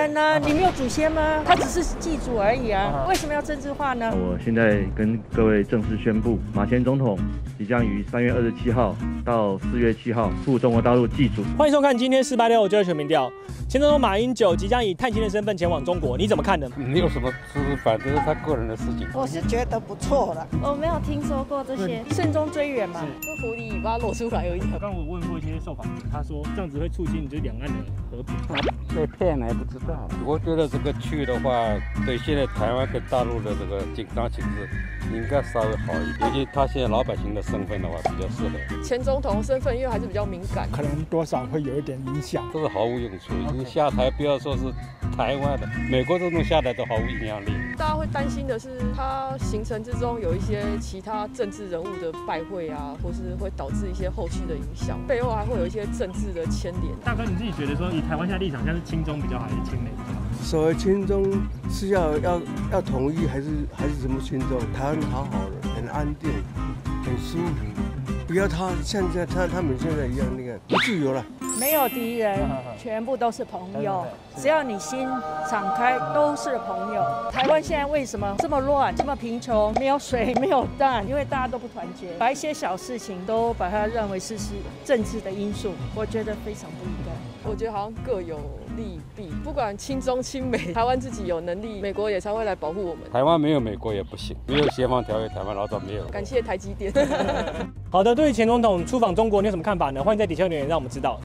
然呢，你没有祖先吗？他只是祭祖而已啊，为什么要政治化呢？我现在跟各位正式宣布，马前总统即将于3月27号到4月7号赴中国大陆祭祖。欢迎收看今天486就要选民调，前总统马英九即将以探亲的身份前往中国，你怎么看呢？没有什么知识，反正是他个人的事情。我是觉得不错了，我没有听说过这些，慎终追远嘛，是狐狸尾巴露出来而已。刚我问过一些受访者，他说这样子会促进就是两岸的和平。被骗了也不知道。我觉得这个去的话，对现在台湾跟大陆的这个紧张情势，应该稍微好一点。尤其他现在老百姓的身份的话，比较适合。前总统身份因为还是比较敏感，可能多少会有一点影响。这是毫无用处。你下台，不要说是台湾的，美国这种下台都毫无影响力。大家会担心的是，他行程之中有一些其他政治人物的拜会啊，或是会导致一些后续的影响，背后还会有一些政治的牵连。大哥，你自己觉得说，以台湾现在立场，像是亲中比较好，还是亲美比较好？所谓亲中是要统一，还是什么亲中？台湾好好的，很安定，很舒服，不要他现在他们现在一样那个不自由了。没有敌人，全部都是朋友。只要你心敞开，都是朋友。台湾现在为什么这么乱、这么贫穷？没有水，没有蛋，因为大家都不团结，把一些小事情都把它认为是政治的因素，我觉得非常不应该。我觉得好像各有利弊，不管亲中亲美，台湾自己有能力，美国也才会来保护我们。台湾没有美国也不行，没有协防条约，台湾老早没有。感谢台积电。好的，对于前总统出访中国，你有什么看法呢？欢迎在底下留言，让我们知道。